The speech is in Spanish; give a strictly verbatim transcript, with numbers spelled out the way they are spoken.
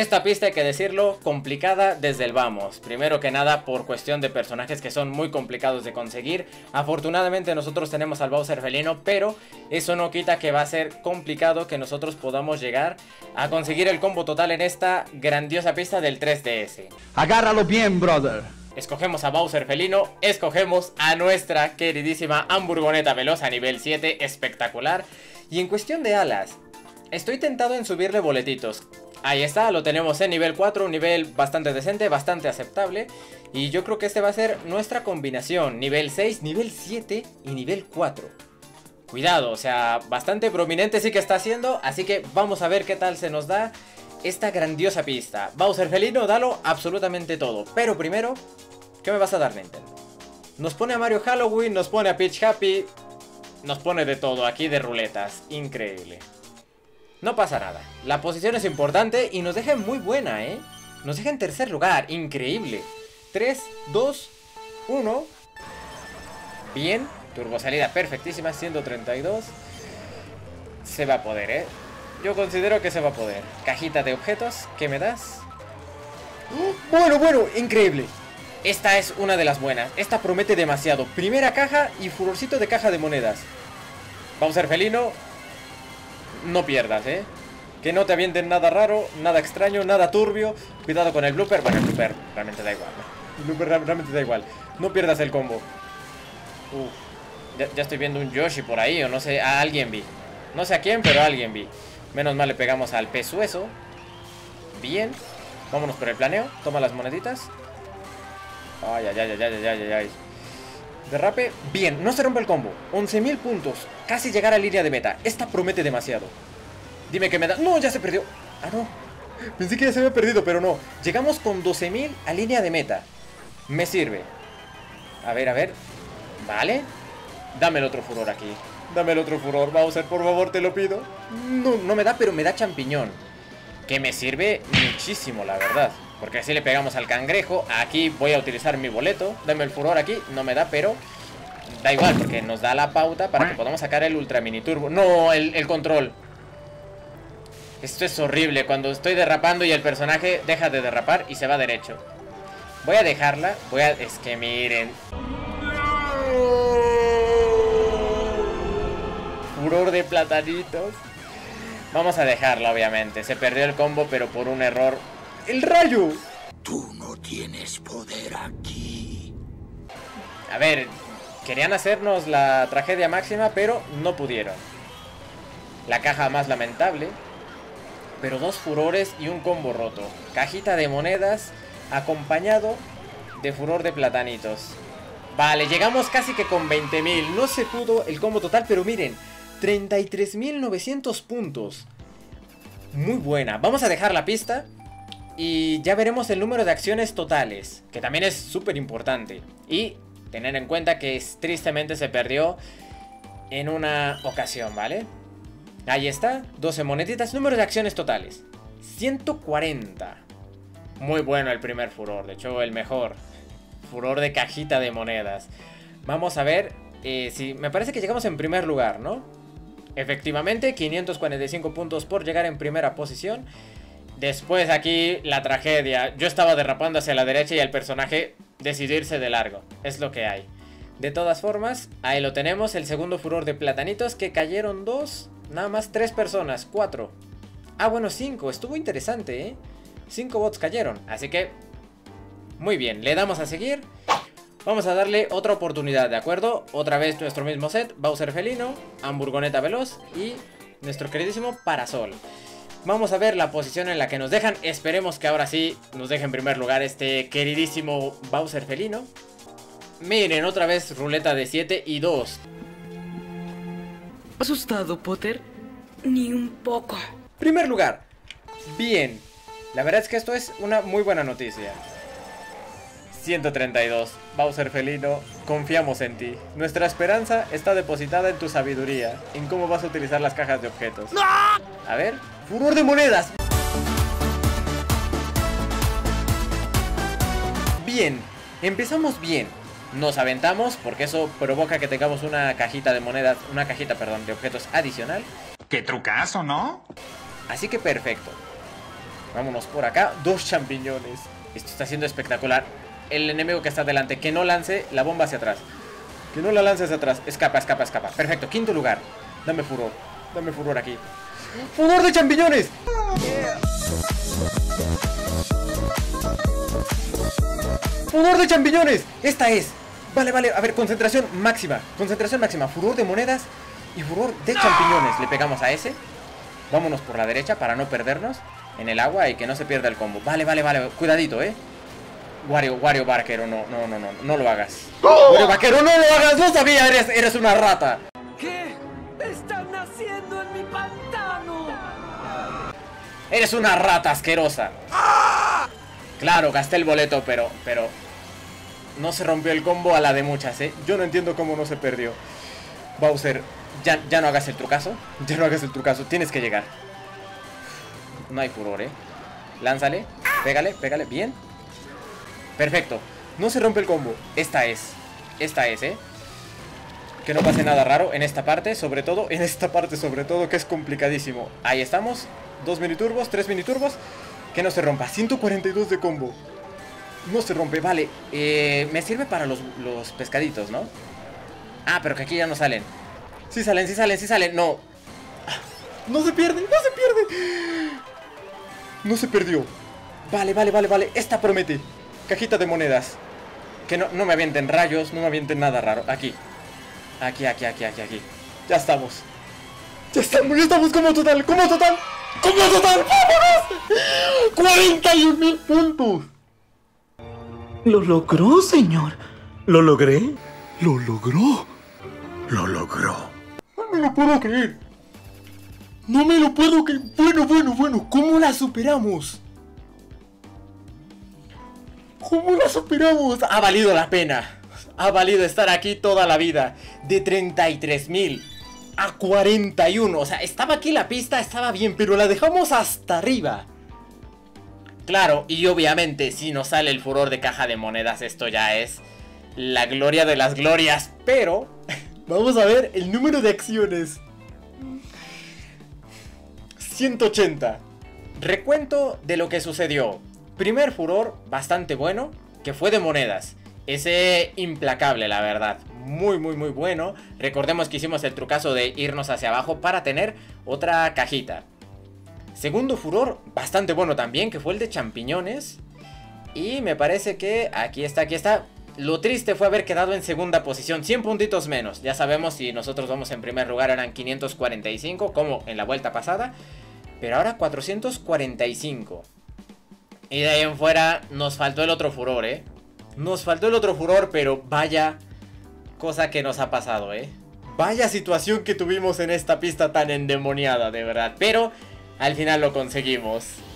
Esta pista, hay que decirlo, complicada desde el vamos. Primero que nada por cuestión de personajes que son muy complicados de conseguir. Afortunadamente nosotros tenemos al Bowser Felino, pero eso no quita que va a ser complicado que nosotros podamos llegar a conseguir el combo total en esta grandiosa pista del tres D S. Agárralo bien, brother. Escogemos a Bowser Felino, escogemos a nuestra queridísima hamburgoneta veloz a nivel siete, espectacular. Y en cuestión de alas, estoy tentado en subirle boletitos. Ahí está, lo tenemos en nivel cuatro, un nivel bastante decente, bastante aceptable. Y yo creo que este va a ser nuestra combinación, nivel seis, nivel siete y nivel cuatro. Cuidado, o sea, bastante prominente sí que está haciendo, así que vamos a ver qué tal se nos da esta grandiosa pista. Bowser Felino, dalo absolutamente todo, pero primero, ¿qué me vas a dar, Nintendo? Nos pone a Mario Halloween, nos pone a Peach Happy, nos pone de todo aquí de ruletas, increíble. No pasa nada, la posición es importante y nos deja muy buena, ¿eh? Nos deja en tercer lugar, increíble. tres, dos, uno. Bien, turbosalida perfectísima, ciento treinta y dos. Se va a poder, ¿eh? Yo considero que se va a poder. Cajita de objetos, ¿qué me das? Bueno, bueno, increíble. Esta es una de las buenas, esta promete demasiado. Primera caja y furorcito de caja de monedas. Bowser Felino, no pierdas, eh. Que no te avienten nada raro, nada extraño, nada turbio. Cuidado con el blooper. Bueno, el blooper realmente da igual. El blooper realmente da igual. No pierdas el combo. Uf, ya, ya estoy viendo un Yoshi por ahí, o no sé. A alguien vi. No sé a quién, pero a alguien vi. Menos mal le pegamos al pezueso. Bien. Vámonos por el planeo. Toma las moneditas. Ay, ay, ay, ay, ay, ay, ay, ay. Derrape, bien, no se rompe el combo. once mil puntos, casi llegar a línea de meta. Esta promete demasiado. Dime que me da... No, ya se perdió. Ah, no, pensé que ya se había perdido, pero no. Llegamos con doce mil a línea de meta. Me sirve. A ver, a ver. Vale. Dame el otro furor aquí. Dame el otro furor, Bowser, por favor, te lo pido. No, no me da, pero me da champiñón, que me sirve muchísimo, la verdad. Porque así le pegamos al cangrejo. Aquí voy a utilizar mi boleto. Dame el furor aquí. No me da, pero da igual, porque nos da la pauta para que podamos sacar el ultra mini turbo. No, el, el control. Esto es horrible. Cuando estoy derrapando y el personaje deja de derrapar y se va derecho. Voy a dejarla. Voy a... Es que miren. Furor de platanitos. Vamos a dejarla, obviamente. Se perdió el combo, pero por un error... ¡El rayo! Tú no tienes poder aquí. A ver, querían hacernos la tragedia máxima, pero no pudieron. La caja más lamentable. Pero dos furores y un combo roto. Cajita de monedas acompañado de furor de platanitos. Vale, llegamos casi que con veinte mil. No se pudo el combo total, pero miren, treinta y tres mil novecientos puntos. Muy buena. Vamos a dejar la pista y ya veremos el número de acciones totales, que también es súper importante. Y tener en cuenta que es, tristemente se perdió en una ocasión, ¿vale? Ahí está, doce moneditas, número de acciones totales, ciento cuarenta. Muy bueno el primer furor, de hecho el mejor. Furor de cajita de monedas. Vamos a ver, eh, si me parece que llegamos en primer lugar, ¿no? Efectivamente, quinientos cuarenta y cinco puntos por llegar en primera posición. Después aquí la tragedia. Yo estaba derrapando hacia la derecha y el personaje decidió irse de largo. Es lo que hay. De todas formas, ahí lo tenemos. El segundo furor de platanitos, que cayeron dos. Nada más tres personas. Cuatro. Ah, bueno, cinco. Estuvo interesante, ¿eh? Cinco bots cayeron. Así que... muy bien. Le damos a seguir. Vamos a darle otra oportunidad, ¿de acuerdo? Otra vez nuestro mismo set. Bowser Felino, hamburgoneta veloz y nuestro queridísimo parasol. Vamos a ver la posición en la que nos dejan. Esperemos que ahora sí nos deje en primer lugar este queridísimo Bowser Felino. Miren, otra vez ruleta de siete y dos. ¿Asustado, Potter? Ni un poco. Primer lugar. Bien. La verdad es que esto es una muy buena noticia. ciento treinta y dos. Bowser Felino, confiamos en ti. Nuestra esperanza está depositada en tu sabiduría, en cómo vas a utilizar las cajas de objetos. ¡No! A ver... ¡furor de monedas! Bien, empezamos bien. Nos aventamos porque eso provoca que tengamos una cajita de monedas, una cajita, perdón, de objetos adicional. ¡Qué trucazo!, ¿no? Así que perfecto. Vámonos por acá. Dos champiñones. Esto está siendo espectacular. El enemigo que está delante, que no lance la bomba hacia atrás. Que no la lance hacia atrás. Escapa, escapa, escapa. Perfecto. Quinto lugar. Dame furor. Dame furor aquí. ¡Furor de champiñones! ¡Furor de champiñones! Esta es. Vale, vale. A ver, concentración máxima. Concentración máxima. Furor de monedas y furor de champiñones. Le pegamos a ese. Vámonos por la derecha para no perdernos en el agua y que no se pierda el combo. Vale, vale, vale. Cuidadito, eh. Wario, Wario vaquero, no, no, no, no, no lo hagas. ¡Oh! Wario vaquero, no lo hagas. No sabía, eres, eres una rata. ¿Qué están haciendo en mi pantano? Eres una rata asquerosa. ¡Ah! Claro, gasté el boleto, pero, pero no se rompió el combo a la de muchas, eh. Yo no entiendo cómo no se perdió. Bowser, ya, ya no hagas el trucazo. Ya no hagas el trucazo, tienes que llegar. No hay furor, eh. Lánzale, pégale, pégale, bien. Perfecto, no se rompe el combo. Esta es, esta es, eh. Que no pase nada raro en esta parte, sobre todo, en esta parte sobre todo, que es complicadísimo. Ahí estamos, dos miniturbos, tres miniturbos. Que no se rompa, ciento cuarenta y dos de combo. No se rompe, vale. eh, Me sirve para los, los pescaditos, ¿no? Ah, pero que aquí ya no salen. Sí salen, sí salen, sí salen, no. No se pierde, no se pierde. No se perdió. Vale, vale, vale, vale, esta promete. Cajita de monedas. Que no, no me avienten rayos, no me avienten nada raro. Aquí, aquí, aquí, aquí, aquí, aquí. Ya estamos. Ya estamos, ya estamos como total, como total. ¡Como total! ¡Vámonos! ¡cuarenta y un mil puntos! Lo logró, señor. ¿Lo logré? Lo logró. Lo logró. No me lo puedo creer. No me lo puedo creer. Bueno, bueno, bueno. ¿Cómo la superamos? ¿Cómo la superamos? Ha valido la pena. Ha valido estar aquí toda la vida. De treinta y tres mil. A cuarenta y uno, o sea, estaba aquí la pista, estaba bien, pero la dejamos hasta arriba. Claro, y obviamente si nos sale el furor de caja de monedas, esto ya es la gloria de las glorias. Pero vamos a ver el número de acciones. ciento ochenta. Recuento de lo que sucedió. Primer furor bastante bueno, que fue de monedas. Ese implacable, la verdad. Muy, muy, muy bueno. Recordemos que hicimos el trucazo de irnos hacia abajo para tener otra cajita. Segundo furor, bastante bueno también, que fue el de champiñones. Y me parece que aquí está, aquí está. Lo triste fue haber quedado en segunda posición, cien puntitos menos. Ya sabemos, si nosotros vamos en primer lugar eran quinientos cuarenta y cinco, como en la vuelta pasada. Pero ahora cuatrocientos cuarenta y cinco. Y de ahí en fuera nos faltó el otro furor, eh. Nos faltó el otro furor, pero vaya cosa que nos ha pasado, ¿eh? Vaya situación que tuvimos en esta pista tan endemoniada, de verdad. Pero al final lo conseguimos.